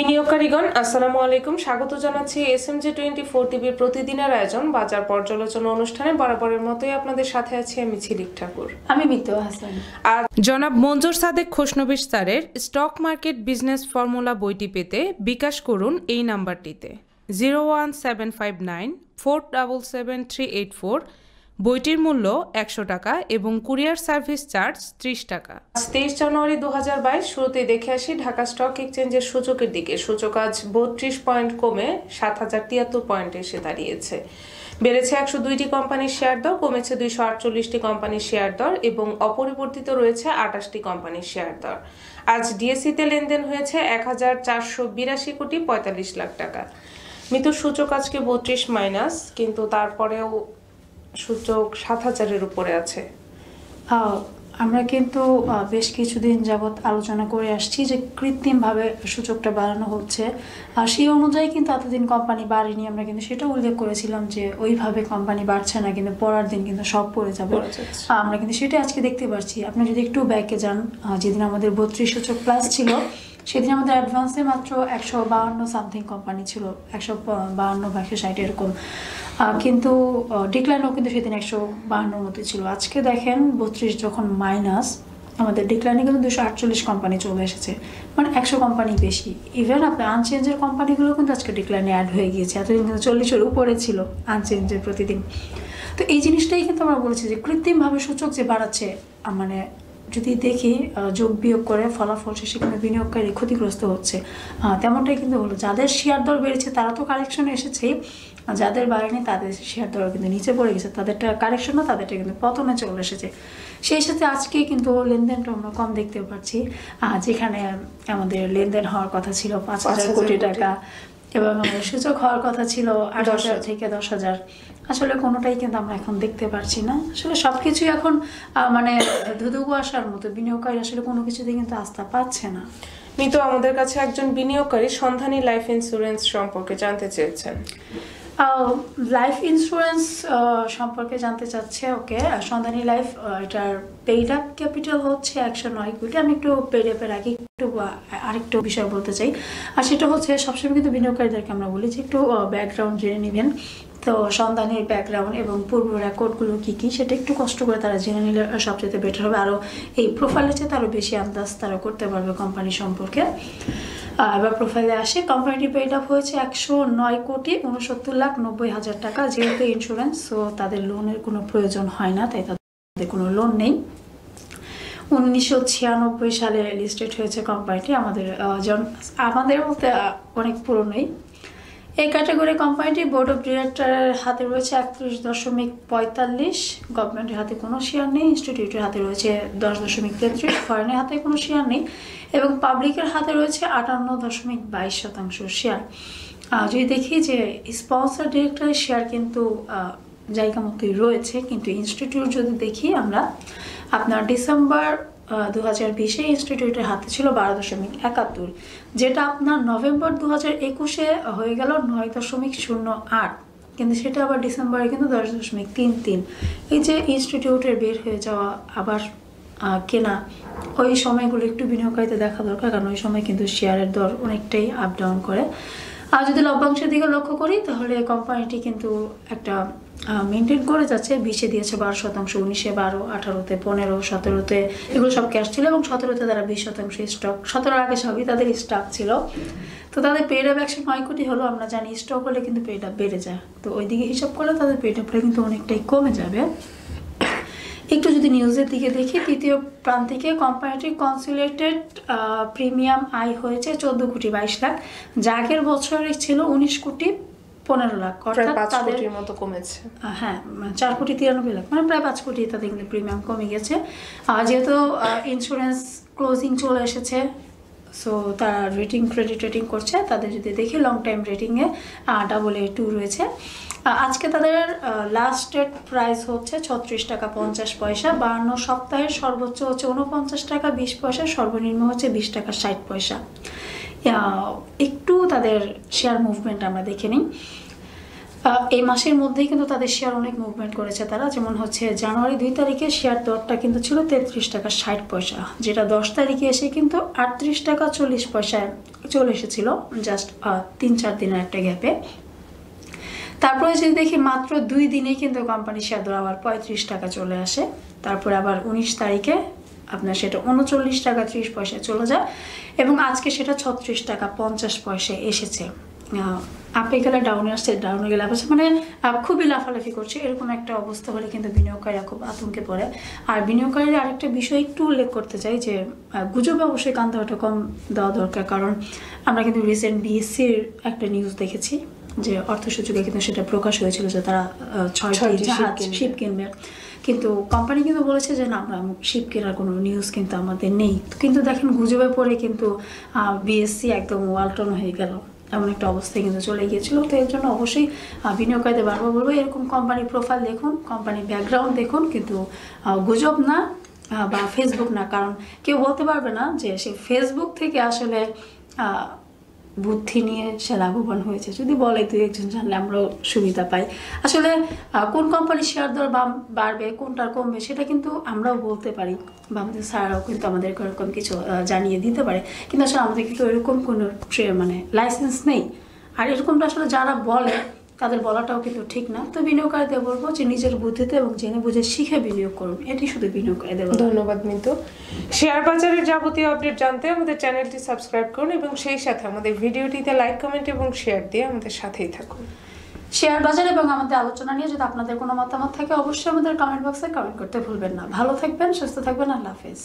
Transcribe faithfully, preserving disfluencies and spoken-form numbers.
বিনিয়োগকারীগণ আসসালামু আলাইকুম, স্বাগত জানাচ্ছি S M G twenty four টিভির প্রতিদিনের আয়োজন বাজার পর্যালোচনা অনুষ্ঠানে। বরাবরের মতোই আপনাদের সাথে আছি আমি ছিলিক ঠাকুর। আমি মিতুয়া হাসান। আজ জনাব মনজুর সাদেক খোশনবিশ স্যারের স্টক মার্কেট বিজনেস ফর্মুলা বইটি পেতে বিকাশ করুন এই নাম্বারটিতে zero one seven five nine four double seven three eight four. বইটির মূল্য একশো টাকা এবং কুরিয়ার সার্ভিস চার্জ ত্রিশ টাকা। তেইশ জানুয়ারি দু হাজার বাইশ শুরুতে দেখে আসি ঢাকা স্টক এক্সচেঞ্জের সূচকের দিকে। সূচক আজ বত্রিশ পয়েন্ট কমে সাত হাজার তিয়াত্তর পয়েন্টে এসে দাঁড়িয়েছে। বেড়েছে একশো দুইটি কোম্পানির শেয়ার দর, কমেছে দুইশো আটচল্লিশটি কোম্পানির শেয়ার দর এবং অপরিবর্তিত রয়েছে আটাশটি কোম্পানির শেয়ার দর। আজ ডিএসসিতে লেনদেন হয়েছে এক হাজার চারশো বিরাশি কোটি পঁয়তাল্লিশ লাখ টাকা। মৃত সূচক আজকে বত্রিশ মাইনাস, কিন্তু তারপরেও সূচক সাত হাজারের উপরে আছে। আমরা কিন্তু বেশ কিছুদিন যাবৎ আলোচনা করে আসছি যে কৃত্রিমভাবে সূচকটা বাড়ানো হচ্ছে, আর সেই অনুযায়ী কিন্তু এতদিন কোম্পানি বাড়েনি। আমরা কিন্তু সেটা উল্লেখ করেছিলাম যে ওইভাবে কোম্পানি বাড়ছে না, কিন্তু পরের দিন কিন্তু সব পড়ে যাবে। আমরা কিন্তু সেটা আজকে দেখতে পাচ্ছি। আপনি যদি একটু ব্যাকে যান, যেদিন আমাদের বত্রিশ সূচক প্লাস ছিল সেদিন আমাদের অ্যাডভান্সে মাত্র একশো বাহান্ন সামথিং কোম্পানি ছিল, একশো বাহান্ন বা একশো ষাট এরকম, কিন্তু ডিক্লাইনও কিন্তু সেদিন একশো বাহান্নর মতো ছিল। আজকে দেখেন বত্রিশ যখন মাইনাস, আমাদের ডিক্লাইনে কিন্তু দুশো আটচল্লিশ কোম্পানি চলে এসেছে, মানে একশো কোম্পানি বেশি। ইভেন আপনার আনচেঞ্জের কোম্পানিগুলো কিন্তু আজকে ডিক্লাইনে অ্যাড হয়ে গিয়েছে। এতদিন কিন্তু চল্লিশের উপরে ছিল আনচেঞ্জের প্রতিদিন। তো এই জিনিসটাই কিন্তু আমরা বলেছি যে কৃত্রিমভাবে সূচক যে বাড়াচ্ছে, মানে যদি দেখি যোগ বিয়োগ করে ফলাফল শেষে কিন্তু বিনিয়োগকারী ক্ষতিগ্রস্ত হচ্ছে। তেমনটাই কিন্তু হলো, যাদের শেয়ার দর বেড়েছে তারা তো কারেকশন এসেছেই, যাদের বাড়েনি তাদের শেয়ার দরও কিন্তু নিচে পড়ে গেছে, তাদেরটা কারেকশনও তাদেরটা কিন্তু পতনে চলে এসেছে। সেই সাথে আজকে কিন্তু লেনদেনটা আমরা কম দেখতে পাচ্ছি, যেখানে আমাদের লেনদেন হওয়ার কথা ছিল পাঁচ হাজার কোটি টাকা এবং আমাদের সূচক হওয়ার কথা ছিল আট হাজার থেকে দশ হাজার। আসলে কোনোটাই কিন্তু আমরা এখন দেখতে পারছি না। আসলে সব কিছুই এখন মানে ধুধু কুয়াশার মতো, বিনিয়োগকারী আসলে কোনো কিছুতে কিন্তু আস্থা পাচ্ছে না। মিতু, আমাদের কাছে একজন বিনিয়োগকারী সন্ধানী লাইফ ইন্স্যুরেন্স সম্পর্কে জানতে চেয়েছেন। লাইফ ইন্স্যুরেন্স সম্পর্কে জানতে চাচ্ছে। ওকে, সন্ধানী লাইফ, এটার পেইড আপ ক্যাপিটাল হচ্ছে একশো নয় কোটি। আমি একটু পেইড আপের আগে একটু আরেকটু বিষয় বলতে চাই, আর সেটা হচ্ছে সবসময় কিন্তু বিনিয়োগকারীদেরকে আমরা বলি যে একটু ব্যাকগ্রাউন্ড জেনে নেবেন। তো সন্ধানের ব্যাকগ্রাউন্ড এবং পূর্ব রেকর্ডগুলো কী কী সেটা একটু কষ্ট করে তারা জেনে নিলে সবচেয়ে বেটার হবে, আরও এই প্রোফাইলের চেয়ে আরও বেশি আন্দাজ তারা করতে পারবে কোম্পানি সম্পর্কে। এবার প্রোফাইলে আসে, কোম্পানিটি পেইড আপ হয়েছে একশো নয় কোটি উনসত্তর লাখ নব্বই হাজার টাকা। যেহেতু ইন্স্যুরেন্স, সো তাদের লোনের কোনো প্রয়োজন হয় না, তাই তাদের কোনো লোন নেই। উনিশশো ছিয়ানব্বই সালে লিস্টেড হয়েছে কোম্পানিটি, আমাদের আমাদের মধ্যে অনেক পুরনোই। এই ক্যাটাগরি কোম্পানিটি বোর্ড অফ ডিরেক্টরের হাতে রয়েছে একত্রিশ দশমিক পঁয়তাল্লিশ, গভর্নমেন্টের হাতে কোনো শেয়ার নেই, ইনস্টিটিউটের হাতে রয়েছে দশ দশমিক তেত্রিশ, ফরেনের হাতে কোনো শেয়ার নেই এবং পাবলিকের হাতে রয়েছে আটান্ন দশমিক বাইশ শতাংশ শেয়ার। যদি দেখি যে স্পন্সর ডিরেক্টরের শেয়ার কিন্তু জায়গা মতোই রয়েছে, কিন্তু ইনস্টিটিউট যদি দেখি আমরা, আপনার ডিসেম্বর দু হাজার বিশে ইনস্টিটিউটের হাতে ছিল বারো দশমিক একাত্তর, যেটা আপনার নভেম্বর দু হাজার একুশে হয়ে গেল নয় দশমিক শূন্য আট, কিন্তু সেটা আবার ডিসেম্বরে কিন্তু দশ দশমিক তিন তিন। এই যে ইনস্টিটিউটের বের হয়ে যাওয়া আবার কেনা, ওই সময়গুলো একটু বিনিয়োগকারীতে দেখা দরকার, কারণ ওই সময় কিন্তু শেয়ারের দর অনেকটাই আপ ডাউন করে। আর যদি লভ্যাংশের দিকে লক্ষ্য করি তাহলে কোম্পানিটি কিন্তু একটা মেনটেন করে যাচ্ছে। বিশে দিয়েছে বারো শতাংশ, উনিশে বারো, আঠারোতে পনেরো, সতেরোতে এগুলো সব ক্যাশ ছিল এবং সতেরোতে তারা বিশ শতাংশ স্টক, সতেরোর আগে সবই তাদের স্টক ছিল। তো তাদের পেড আপ একশো নয় কোটি হলো। আমরা জানি স্টক হলে কিন্তু পেড আপ বেড়ে যায়, তো ওই দিকে হিসাব করলে তাদের পেড আপটা কিন্তু অনেকটাই কমে যাবে। একটু যদি নিউজের দিকে দেখি, তৃতীয় প্রান্তিকে কোম্পানিটির কনসিউলেটেড প্রিমিয়াম আয় হয়েছে চোদ্দো কোটি বাইশ লাখ, যা আগের বছরে ছিল উনিশ কোটি পনেরো লাখ, অর্থাৎ তাদের মতো কমেছে। হ্যাঁ, চার কোটি তিরানব্বই লাখ, মানে প্রায় পাঁচ কোটি তাদের কিন্তু প্রিমিয়াম কমে গেছে। যেহেতু ইন্স্যুরেন্স ক্লোজিং চলে এসেছে, সো তারা রেটিং ক্রেডিট রেটিং করছে। তাদের যদি দেখি লং টাইম রেটিংয়ে ডাবল এ টু রয়েছে। আজকে তাদের লাস্ট ডেট প্রাইস হচ্ছে ছত্রিশ টাকা পঞ্চাশ পয়সা, বায়ান্ন সপ্তাহের সর্বোচ্চ হচ্ছে উনপঞ্চাশ টাকা বিশ পয়সা, সর্বনিম্ন হচ্ছে বিশ টাকা ষাট পয়সা। একটু তাদের শেয়ার মুভমেন্ট আমরা দেখে নিই। এই মাসের মধ্যেই কিন্তু তাদের শেয়ার অনেক মুভমেন্ট করেছে তারা। যেমন হচ্ছে জানুয়ারি দুই তারিখে শেয়ার দরটা কিন্তু ছিল তেত্রিশ টাকা ষাট পয়সা, যেটা দশ তারিখে এসে কিন্তু আটত্রিশ টাকা চল্লিশ পয়সায় চলে এসেছিল, জাস্ট তিন চার দিনের একটা গ্যাপে। তারপরে যদি দেখি মাত্র দুই দিনে কিন্তু কোম্পানি শেয়ার দর আবার পঁয়ত্রিশ টাকা চলে আসে, তারপরে আবার উনিশ তারিখে আপনার সেটা উনচল্লিশ টাকা ত্রিশ পয়সায় চলে যায় এবং আজকে সেটা ছত্রিশ টাকা পঞ্চাশ পয়সায় এসেছে। আপে গেলে ডাউনে আসছে, ডাউনে গেলে আসছে, মানে খুবই লাফালাফি করছে। এরকম একটা অবস্থা হলে কিন্তু বিনিয়োগকারীরা খুব আতঙ্কে পড়ে। আর বিনিয়োগকারীরা আরেকটা বিষয় একটু উল্লেখ করতে চাই যে গুজব অবশ্যই কান দেওয়াটা কম দেওয়া দরকার, কারণ আমরা কিন্তু রিসেন্ট বিএসসির একটা নিউজ দেখেছি যে অর্থসূচকে কিন্তু সেটা প্রকাশ হয়েছিল যে তারা ছয়টি জাহাজ শিপ কিনবে, কিন্তু কোম্পানি কিন্তু বলেছে যে না আমরা শিপ কেনার কোনো নিউজ কিন্তু আমাদের নেই। কিন্তু দেখেন গুজবে পড়ে কিন্তু বিএসসি একদম ওয়ালটন হয়ে গেল, এমন একটা অবস্থায় কিন্তু চলে গিয়েছিল। তো এর জন্য অবশ্যই বিনিয়োগকারীদের বারবার বলবো এরকম কোম্পানির প্রোফাইল দেখুন, কোম্পানির ব্যাকগ্রাউন্ড দেখুন, কিন্তু গুজব না বা ফেসবুক না, কারণ কেউ বলতে পারবে না যে সে ফেসবুক থেকে আসলে বুদ্ধি নিয়ে সে লাভবান হয়েছে। যদি বলে তুই একজন জানলে আমরাও সুবিধা পাই, আসলে কোন কোম্পানির শেয়ার দর বাড়বে কোনটার কমবে সেটা কিন্তু আমরাও বলতে পারি বা আমাদের স্যাররাও কিন্তু আমাদেরকে ওরকম কিছু জানিয়ে দিতে পারে, কিন্তু আসলে আমাদের কিন্তু এরকম কোনো মানে লাইসেন্স নেই। আর এরকমটা আসলে যারা বলে তাদের বলাটাও কিন্তু ঠিক না। তো বিনিয়োগকারীদের বলবো যে নিজের বুদ্ধিতে এবং জেনে বুঝে শিখে বিনিয়োগ করুন, এটি শুধু বিনিয়োগকারীদের। ধন্যবাদ মিতু। শেয়ার বাজারের যাবতীয় আপডেট জানতে আমাদের চ্যানেলটি সাবস্ক্রাইব করুন এবং সেই সাথে আমাদের ভিডিওটিতে লাইক কমেন্ট এবং শেয়ার দিয়ে আমাদের সাথেই থাকুন। শেয়ার বাজার এবং আমাদের আলোচনা নিয়ে যদি আপনাদের কোনো মতামত থাকে অবশ্যই আমাদের কমেন্ট বক্সে কমেন্ট করতে ভুলবেন না। ভালো থাকবেন, সুস্থ থাকবেন, আল্লাহ হাফেজ।